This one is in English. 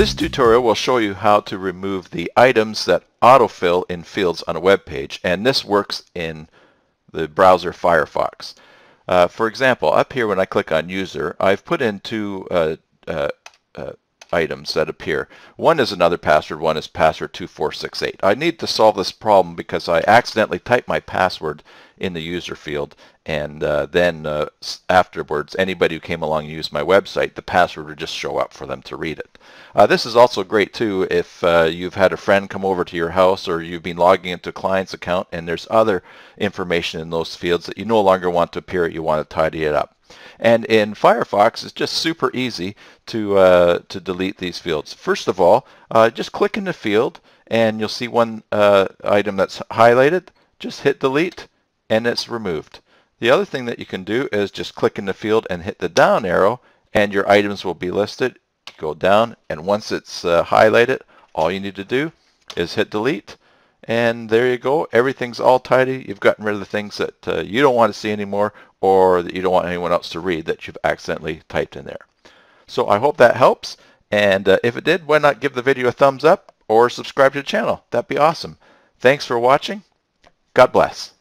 This tutorial will show you how to remove the items that autofill in fields on a web page, and this works in the browser Firefox. For example, up here when I click on user, I've put in two items that appear. One is another password, one is password 2468. I need to solve this problem because I accidentally typed my password in the user field, and then afterwards anybody who came along and used my website, the password would just show up for them to read it. This is also great too if you've had a friend come over to your house, or you've been logging into a client's account and there's other information in those fields that you no longer want to appear, you want to tidy it up. And in Firefox, it's just super easy to delete these fields. First of all, just click in the field and you'll see one item that's highlighted. Just hit delete and it's removed. The other thing that you can do is just click in the field and hit the down arrow and your items will be listed. Go down, and once it's highlighted, all you need to do is hit delete, and there you go. Everything's all tidy. You've gotten rid of the things that you don't want to see anymore, or that you don't want anyone else to read that you've accidentally typed in there. So I hope that helps, and if it did, why not give the video a thumbs up or subscribe to the channel? That'd be awesome. Thanks for watching. God bless.